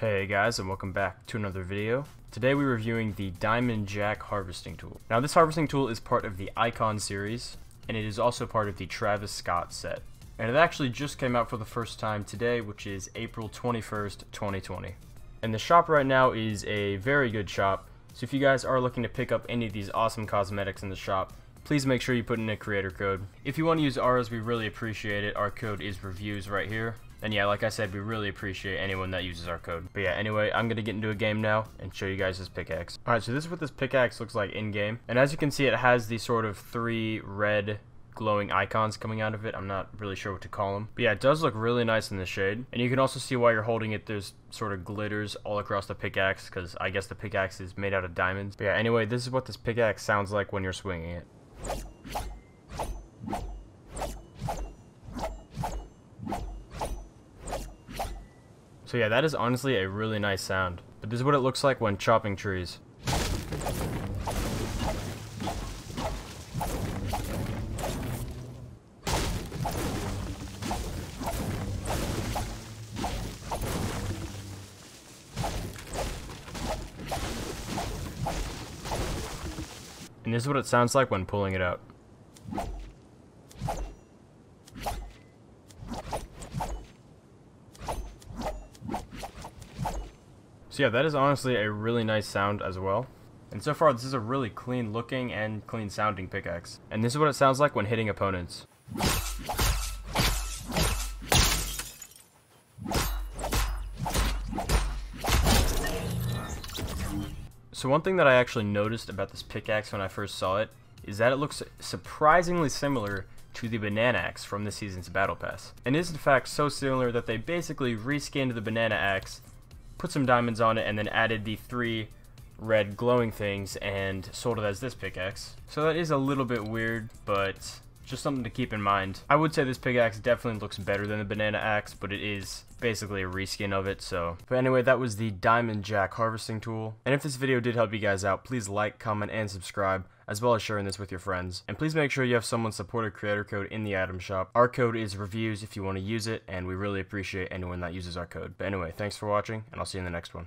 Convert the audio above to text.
Hey guys, and welcome back to another video. Today we're reviewing the Diamond Jack Harvesting Tool. Now this harvesting tool is part of the Icon series, and it is also part of the Travis Scott set. And it actually just came out for the first time today, which is April 21st, 2020. And the shop right now is a very good shop, so if you guys are looking to pick up any of these awesome cosmetics in the shop, please make sure you put in a creator code. If you want to use ours, we really appreciate it. Our code is reviews right here. And yeah, like I said, we really appreciate anyone that uses our code. But yeah, anyway, I'm gonna get into a game now and show you guys this pickaxe. Alright, so this is what this pickaxe looks like in game. And as you can see, it has these sort of three red glowing icons coming out of it. I'm not really sure what to call them. But yeah, it does look really nice in the shade. And you can also see while you're holding it, there's sort of glitters all across the pickaxe, because I guess the pickaxe is made out of diamonds. But yeah, anyway, this is what this pickaxe sounds like when you're swinging it. So yeah, that is honestly a really nice sound. But this is what it looks like when chopping trees. And this is what it sounds like when pulling it out. So yeah, that is honestly a really nice sound as well. And so far, this is a really clean looking and clean sounding pickaxe. And this is what it sounds like when hitting opponents. So one thing that I actually noticed about this pickaxe when I first saw it is that it looks surprisingly similar to the banana axe from this season's battle pass. And is in fact so similar that they basically reskinned the banana axe, put some diamonds on it, and then added the three red glowing things and sold it as this pickaxe. So that is a little bit weird, but just something to keep in mind. I would say this pickaxe definitely looks better than the banana axe, but it is basically a reskin of it, so. But anyway, that was the Diamond Jack Harvesting Tool. And if this video did help you guys out, please like, comment, and subscribe, as well as sharing this with your friends. And please make sure you have someone support a creator code in the item shop. Our code is reviews if you want to use it, and we really appreciate anyone that uses our code. But anyway, thanks for watching, and I'll see you in the next one.